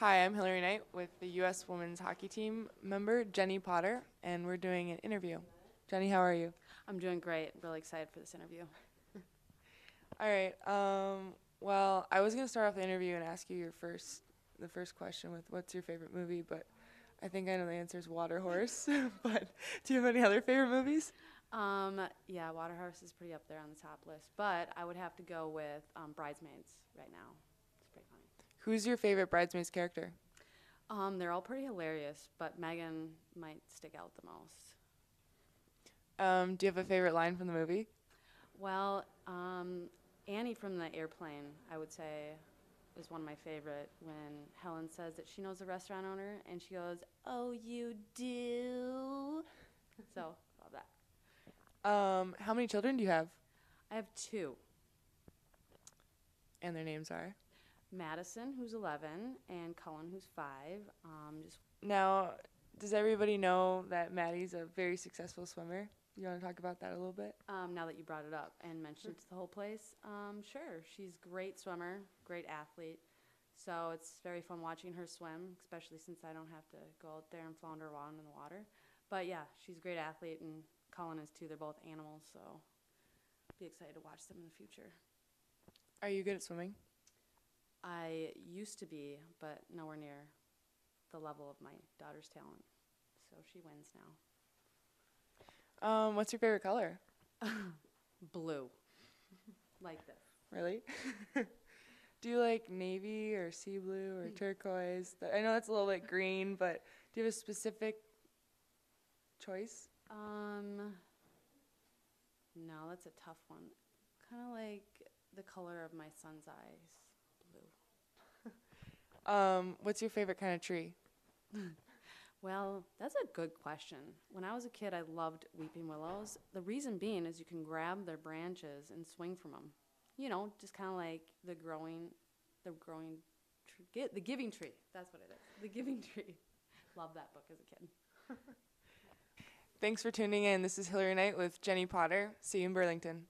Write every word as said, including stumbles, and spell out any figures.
Hi, I'm Hilary Knight with the U S Women's Hockey Team member, Jenny Potter, and we're doing an interview. Jenny, how are you? I'm doing great. Really excited for this interview. All right. Um, well, I was going to start off the interview and ask you your first, the first question with what's your favorite movie, but I think I know the answer is Water Horse. But do you have any other favorite movies? Um, yeah, Water Horse is pretty up there on the top list, but I would have to go with um, Bridesmaids right now. Who's your favorite Bridesmaids character? Um, they're all pretty hilarious, but Megan might stick out the most. Um, do you have a favorite line from the movie? Well, um, Annie from the airplane, I would say, is one of my favorite when Helen says that she knows the restaurant owner, and she goes, "Oh, you do?" So, love that. Um, how many children do you have? I have two. And their names are? Madison, who's eleven, and Cullen, who's five. Um, just now, does everybody know that Maddie's a very successful swimmer? You want to talk about that a little bit? Um, now that you brought it up and mentioned it to the whole place, um, sure. She's a great swimmer, great athlete, so it's very fun watching her swim, especially since I don't have to go out there and flounder around in the water. But, yeah, she's a great athlete, and Cullen is, too. They're both animals, so be excited to watch them in the future. Are you good at swimming? I used to be, but nowhere near the level of my daughter's talent. So she wins now. Um, what's your favorite color? Blue. Like this. Really? Do you like navy or sea blue or turquoise? I know that's a little bit green, but do you have a specific choice? Um, no, that's a tough one. Kind of like the color of my son's eyes. Um, what's your favorite kind of tree? Well, that's a good question. When I was a kid, I loved weeping willows. The reason being is you can grab their branches and swing from them. You know, just kind of like the growing, the growing, tree, the giving tree. That's what it is. The Giving Tree. Loved that book as a kid. Thanks for tuning in. This is Hilary Knight with Jenny Potter. See you in Burlington.